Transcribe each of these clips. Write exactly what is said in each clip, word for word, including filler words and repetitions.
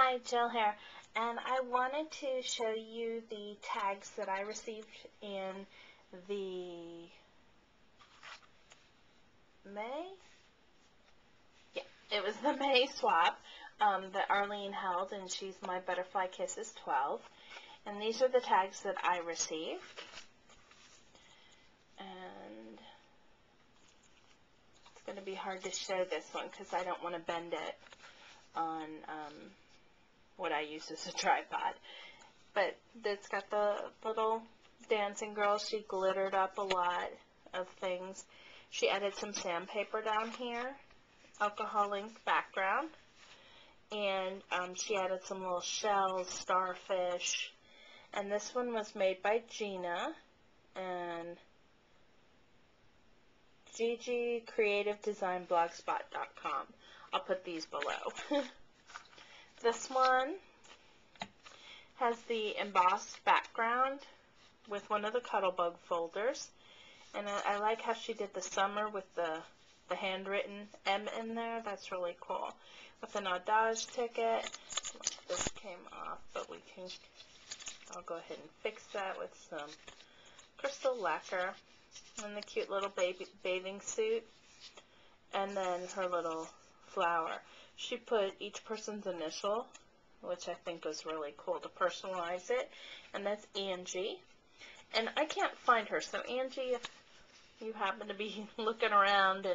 Hi, Jill here, and I wanted to show you the tags that I received in the May? Yeah, it was the May swap um, that Arlene held, and she's my Butterfly Kisses twelve. And these are the tags that I received. And it's going to be hard to show this one because I don't want to bend it on um, what I use as a tripod. But it's got the little dancing girl. She glittered up a lot of things. She added some sandpaper down here, alcohol ink background, and um, she added some little shells, starfish, and this one was made by Gina, and gigi creative design blogspot dot com. I'll put these below. This one has the embossed background with one of the Cuddlebug folders. And I, I like how she did the summer with the, the handwritten M in there. That's really cool. With an Audage ticket. This came off, but we can, I'll go ahead and fix that with some crystal lacquer. And the cute little baby bathing suit. And then her little flower. She put each person's initial, which I think was really cool to personalize it. And that's Angie. And I can't find her, so Angie, if you happen to be looking around,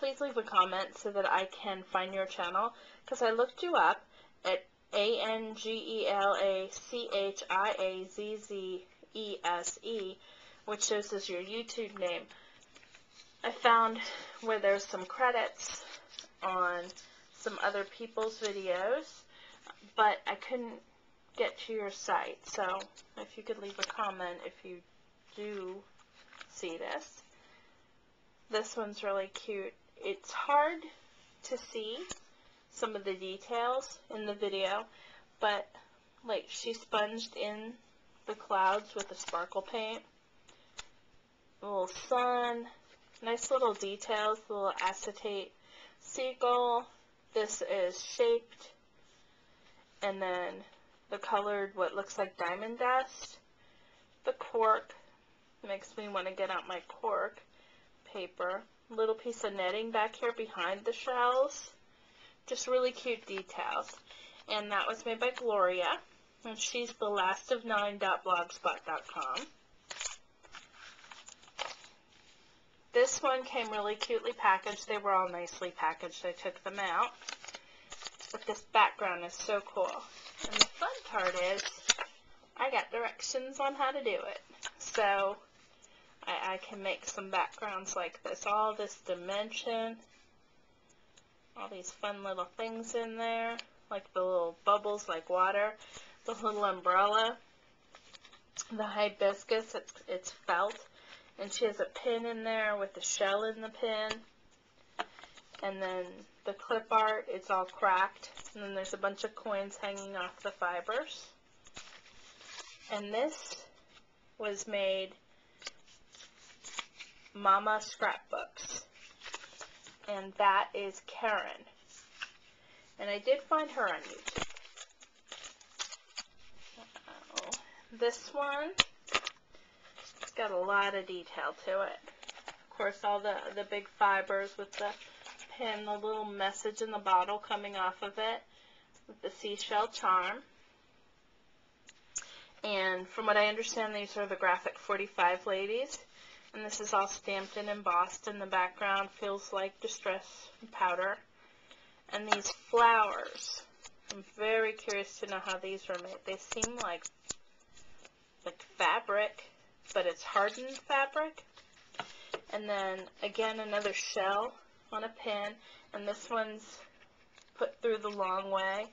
please leave a comment so that I can find your channel, because I looked you up at A N G E L A C H I A Z Z E S E, which shows as your YouTube name. I found where there's some credits on some other people's videos, but I couldn't get to your site, so if you could leave a comment if you do see this. This one's really cute. It's hard to see some of the details in the video, but like she sponged in the clouds with the sparkle paint, a little sun, nice little details, the little acetate seagull. This is shaped, and then the colored, what looks like diamond dust, the cork, makes me want to get out my cork paper, little piece of netting back here behind the shells, just really cute details. And that was made by Gloria, and she's the last of nine dot blogspot dot com. This one came really cutely packaged. They were all nicely packaged. I took them out, but this background is so cool. And the fun part is, I got directions on how to do it. So, I, I can make some backgrounds like this. All this dimension, all these fun little things in there, like the little bubbles like water, the little umbrella, the hibiscus, it's, it's felt. And she has a pin in there with a shell in the pin. And then the clip art, it's all cracked. And then there's a bunch of coins hanging off the fibers. And this was made Momma Scrapbooks. And that is Karen. And I did find her on YouTube. Uh-oh. This one, it's got a lot of detail to it. Of course, all the, the big fibers with the pin, the little message in the bottle coming off of it, with the seashell charm. And from what I understand, these are the Graphic forty-five ladies, and this is all stamped and embossed in the background, feels like distress powder. And these flowers, I'm very curious to know how these were made. They seem like like fabric, but it's hardened fabric. And then again, another shell on a pin, and this one's put through the long way,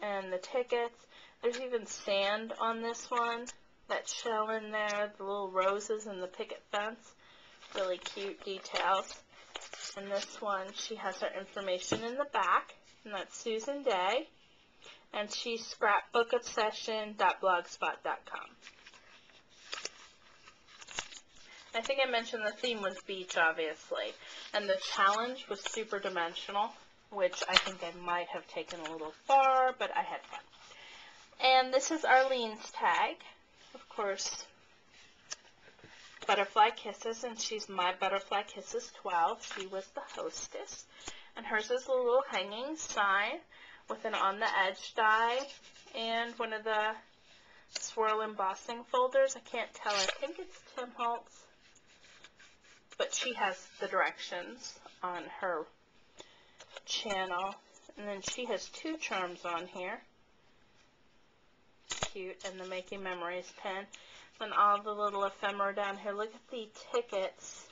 and the tickets. There's even sand on this one, that shell in there, the little roses and the picket fence, really cute details. And this one, she has her information in the back, and that's Susan Day, and she's scrapbook obsession dot blogspot dot com. I think I mentioned the theme was beach, obviously, and the challenge was super dimensional. which I think I might have taken a little far, but I had fun. And this is Arlene's tag. Of course, Butterfly Kisses, and she's my Butterfly Kisses twelve. She was the hostess. And hers is a little hanging sign with an on-the-edge die and one of the swirl embossing folders. I can't tell. I think it's Tim Holtz. But she has the directions on her channel. And then she has two charms on here. Cute. And the Making Memories pen. And all the little ephemera down here. Look at the tickets.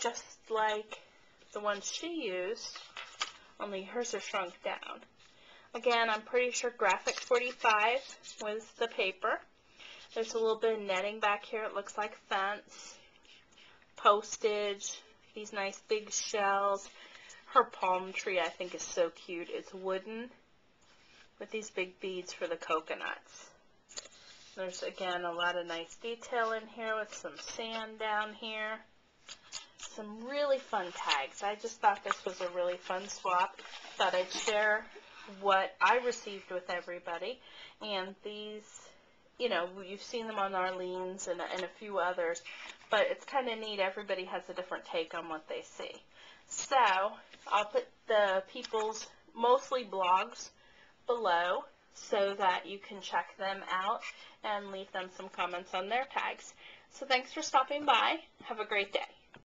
Just like the ones she used, only hers are shrunk down. Again, I'm pretty sure Graphic forty-five was the paper. There's a little bit of netting back here. It looks like fence, postage, these nice big shells. Her palm tree, I think, is so cute. It's wooden with these big beads for the coconuts. There's, again, a lot of nice detail in here with some sand down here. Some really fun tags. I just thought this was a really fun swap. Thought I'd share what I received with everybody. And these, you know, you've seen them on Arlene's and, and a few others. But it's kind of neat. Everybody has a different take on what they see. So I'll put the people's mostly blogs below, so that you can check them out and leave them some comments on their tags. So thanks for stopping by. Have a great day.